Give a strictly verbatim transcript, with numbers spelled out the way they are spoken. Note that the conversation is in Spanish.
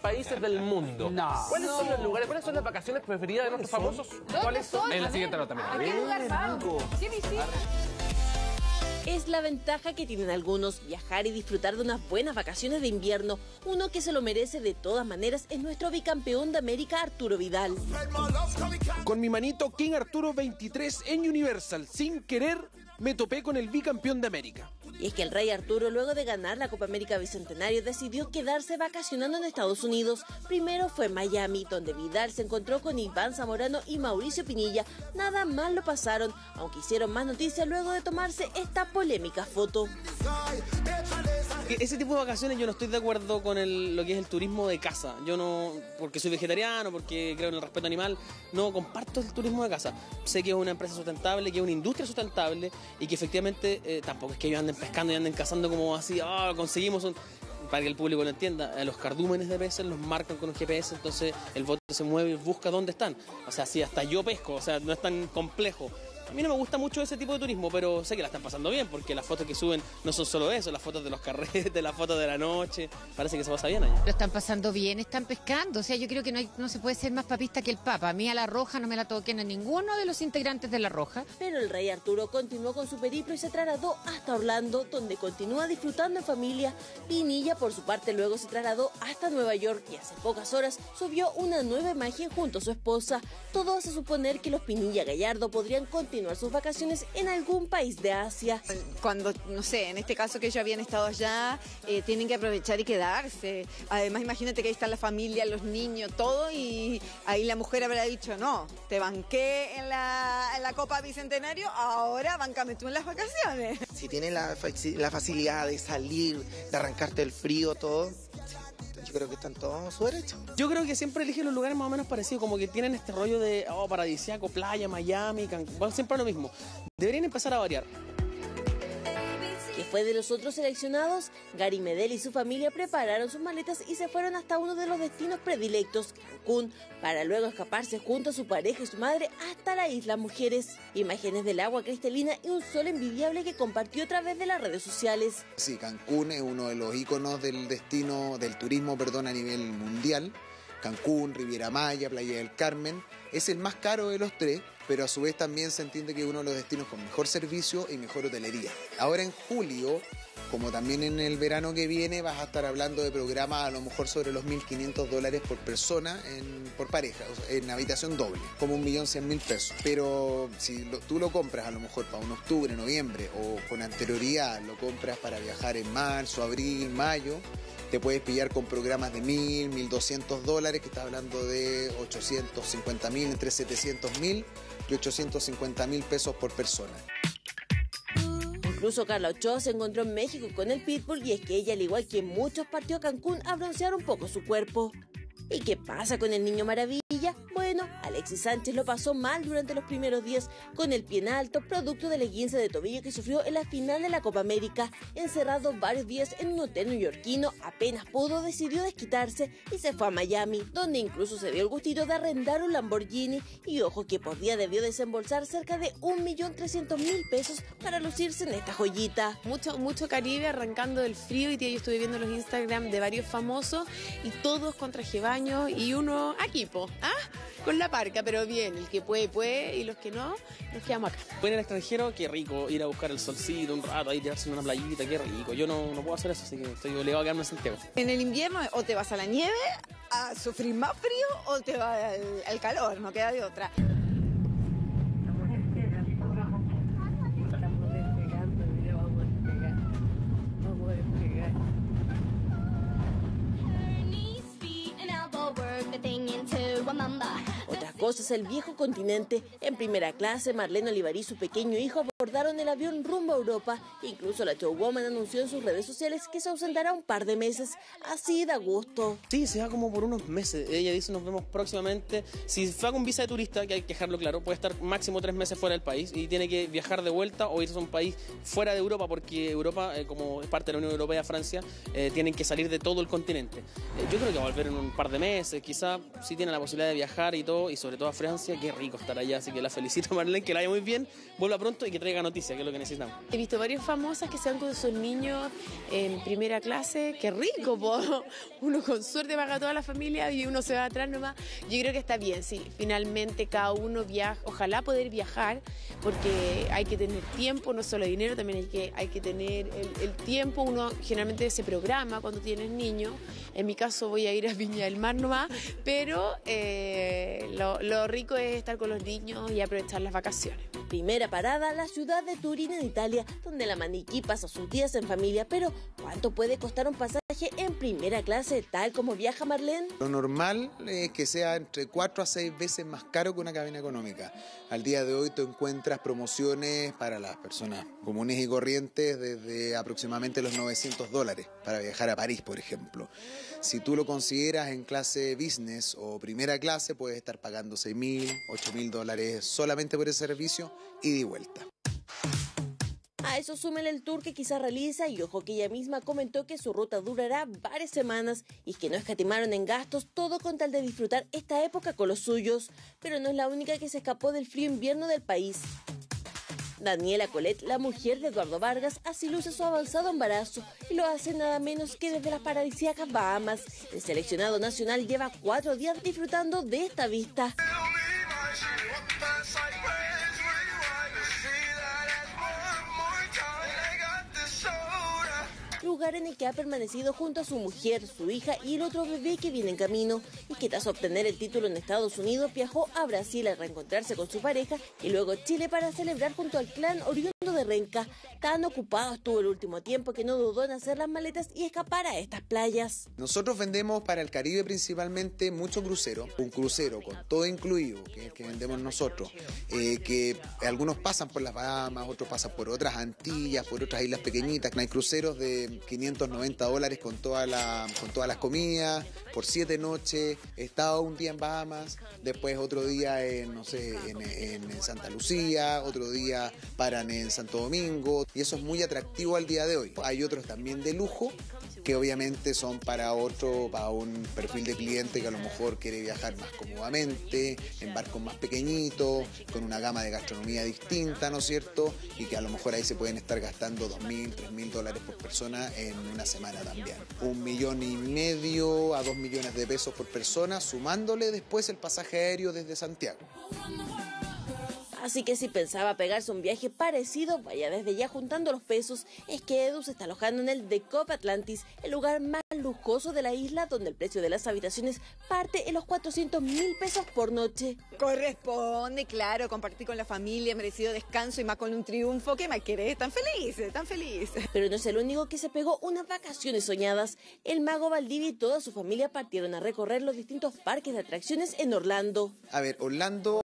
países del mundo. No. ¿Cuáles son los lugares? ¿Cuáles son las vacaciones preferidas de nuestros famosos? ¿Cuáles son? En la siguiente nota también. ¿A qué lugar vamos? ¿Qué visitas? Es la ventaja que tienen algunos, viajar y disfrutar de unas buenas vacaciones de invierno. Uno que se lo merece de todas maneras es nuestro bicampeón de América, Arturo Vidal. Con mi manito King Arturo veintitrés en Universal, sin querer me topé con el bicampeón de América. Y es que el Rey Arturo, luego de ganar la Copa América Bicentenario, decidió quedarse vacacionando en Estados Unidos. Primero fue Miami, donde Vidal se encontró con Iván Zamorano y Mauricio Pinilla. Nada más lo pasaron, aunque hicieron más noticias luego de tomarse esta polémica foto. Ese tipo de vacaciones yo no estoy de acuerdo con el, lo que es el turismo de casa. Yo no, porque soy vegetariano, porque creo en el respeto animal, no comparto el turismo de casa. Sé que es una empresa sustentable, que es una industria sustentable y que efectivamente eh, tampoco es que ellos anden pescando y anden cazando como así, ah, oh, conseguimos un... Para que el público lo entienda, los cardúmenes de peces los marcan con un G P S, entonces el bote se mueve y busca dónde están. O sea, sí, hasta yo pesco, o sea, no es tan complejo. A mí no me gusta mucho ese tipo de turismo, pero sé que la están pasando bien, porque las fotos que suben no son solo eso, las fotos de los carretes, las fotos de la noche, parece que se pasa bien allá. Lo están pasando bien, están pescando, o sea, yo creo que no, hay, no se puede ser más papista que el Papa. A mí a La Roja no me la toquen a ninguno de los integrantes de La Roja. Pero el Rey Arturo continuó con su periplo y se trasladó hasta Orlando, donde continúa disfrutando en familia. Pinilla, por su parte, luego se trasladó hasta Nueva York y hace pocas horas subió una nueva imagen junto a su esposa. Todo hace suponer que los Pinilla Gallardo podrían continuar continuar sus vacaciones en algún país de Asia. Cuando, no sé, en este caso que ellos habían estado allá, eh, tienen que aprovechar y quedarse. Además, imagínate que ahí está la familia, los niños, todo, y ahí la mujer habrá dicho, no, te banqué en la, en la Copa Bicentenario, ahora bancame tú en las vacaciones. Si tienes la, la facilidad de salir, de arrancarte el frío, todo... Yo creo que están todos a su derecho. Yo creo que siempre eligen los lugares más o menos parecidos, como que tienen este rollo de oh, paradisíaco, playa, Miami, Cancún, bueno, siempre lo mismo. Deberían empezar a variar. Que fue de los otros seleccionados, Gary Medel y su familia prepararon sus maletas y se fueron hasta uno de los destinos predilectos, Cancún, para luego escaparse junto a su pareja y su madre hasta la isla Mujeres. Imágenes del agua cristalina y un sol envidiable que compartió a través de las redes sociales. Sí, Cancún es uno de los íconos del destino, del turismo, perdón, a nivel mundial. Cancún, Riviera Maya, Playa del Carmen, es el más caro de los tres, pero a su vez también se entiende que es uno de los destinos con mejor servicio y mejor hotelería. Ahora en julio, como también en el verano que viene, vas a estar hablando de programas a lo mejor sobre los mil quinientos dólares por persona, en, por pareja, en habitación doble, como un millón cien mil pesos. Pero si lo, tú lo compras a lo mejor para un octubre, noviembre, o con anterioridad lo compras para viajar en marzo, abril, mayo, te puedes pillar con programas de mil, mil doscientos dólares, que está hablando de ochocientos cincuenta mil, entre setecientos mil y ochocientos cincuenta mil pesos por persona. Incluso Carla Ochoa se encontró en México con el Pitbull, y es que ella, al igual que muchos, partió a Cancún a broncear un poco su cuerpo. ¿Y qué pasa con el Niño Maravilla? Bueno, Alexis Sánchez lo pasó mal durante los primeros días con el pie en alto, producto del esguince de tobillo que sufrió en la final de la Copa América. Encerrado varios días en un hotel neoyorquino, apenas pudo, decidió desquitarse y se fue a Miami, donde incluso se dio el gustito de arrendar un Lamborghini, y ojo que por día debió desembolsar cerca de un millón trescientos mil pesos para lucirse en esta joyita. Mucho, mucho Caribe arrancando del frío, y tía, yo estuve viendo los Instagram de varios famosos y todos con traje baño y uno aquí, po. ¿Ah? Con la parca, pero bien, el que puede, puede, y los que no, nos quedamos acá. Fue en el extranjero, qué rico, ir a buscar el solcito un rato, ahí tirarse en una playita, qué rico. Yo no, no puedo hacer eso, así que estoy obligado a quedarme en Santiago. En el invierno o te vas a la nieve a sufrir más frío, o te vas al, al calor, no queda de otra. Otra cosa es el viejo continente. En primera clase, Marlena Olivari y su pequeño hijo abordaron el avión rumbo a Europa. Incluso la showwoman anunció en sus redes sociales que se ausentará un par de meses. Así da gusto. Sí, se va como por unos meses. Ella dice, nos vemos próximamente. Si va con visa de turista, que hay que dejarlo claro, puede estar máximo tres meses fuera del país y tiene que viajar de vuelta o irse a un país fuera de Europa, porque Europa, eh, como es parte de la Unión Europea, Francia, eh, tienen que salir de todo el continente. Eh, yo creo que va a volver en un par de meses, quizá, si tiene la posibilidad de viajar y todo, y sobre todo a Francia. Qué rico estar allá, así que la felicito, Marlene, que la haya muy bien, vuelva pronto y que traiga mega noticia, que es lo que necesitamos. He visto varias famosas que se van con sus niños en primera clase. ¡Qué rico, po! Uno con suerte paga a toda la familia y uno se va atrás nomás. Yo creo que está bien, sí. Finalmente cada uno viaja, ojalá poder viajar, porque hay que tener tiempo, no solo dinero, también hay que, hay que tener el, el tiempo. Uno generalmente se programa cuando tienes niños. En mi caso voy a ir a Viña del Mar nomás, pero eh, lo, lo rico es estar con los niños y aprovechar las vacaciones. Primera parada, la ciudad de Turín en Italia, donde la maniquí pasa sus días en familia. Pero ¿cuánto puede costar un pasaje en primera clase tal como viaja Marlene? Lo normal es que sea entre cuatro a seis veces más caro que una cabina económica. Al día de hoy tú encuentras promociones para las personas comunes y corrientes desde aproximadamente los novecientos dólares para viajar a París, por ejemplo. Si tú lo consideras en clase business o primera clase, puedes estar pagando seis mil, ocho mil dólares solamente por ese servicio ida y vuelta. A eso súmele el tour que quizás realiza, y ojo que ella misma comentó que su ruta durará varias semanas y que no escatimaron en gastos, todo con tal de disfrutar esta época con los suyos. Pero no es la única que se escapó del frío invierno del país. Daniela Colette, la mujer de Eduardo Vargas, así luce su avanzado embarazo, y lo hace nada menos que desde las paradisíacas Bahamas. El seleccionado nacional lleva cuatro días disfrutando de esta vista. Lugar en el que ha permanecido junto a su mujer, su hija y el otro bebé que viene en camino, y que tras obtener el título en Estados Unidos viajó a Brasil a reencontrarse con su pareja y luego Chile para celebrar junto al clan oriundo de Renca. Tan ocupado estuvo el último tiempo que no dudó en hacer las maletas y escapar a estas playas. Nosotros vendemos para el Caribe principalmente mucho crucero, un crucero con todo incluido, que es el que vendemos nosotros, eh, que algunos pasan por las Bahamas, otros pasan por otras Antillas, por otras islas pequeñitas. Hay cruceros de quinientos noventa dólares con, toda la, con todas las comidas, por siete noches. He estado un día en Bahamas, después otro día en, no sé, en, en Santa Lucía, otro día paran en Santo Domingo, y eso es muy atractivo al día de hoy. Hay otros también de lujo que obviamente son para otro, para un perfil de cliente que a lo mejor quiere viajar más cómodamente, en barcos más pequeñitos, con una gama de gastronomía distinta, ¿no es cierto? Y que a lo mejor ahí se pueden estar gastando dos mil, tres mil dólares por persona en una semana también. Un millón y medio a dos millones de pesos por persona, sumándole después el pasaje aéreo desde Santiago. Así que si pensaba pegarse un viaje parecido, vaya desde ya juntando los pesos. Es que Edu se está alojando en el The Cove Atlantis, el lugar más lujoso de la isla, donde el precio de las habitaciones parte en los cuatrocientos mil pesos por noche. Corresponde, claro, compartir con la familia, merecido descanso y más con un triunfo. ¿Qué más querés? Tan felices, tan felices. Pero no es el único que se pegó unas vacaciones soñadas. El mago Valdivia y toda su familia partieron a recorrer los distintos parques de atracciones en Orlando. A ver, Orlando...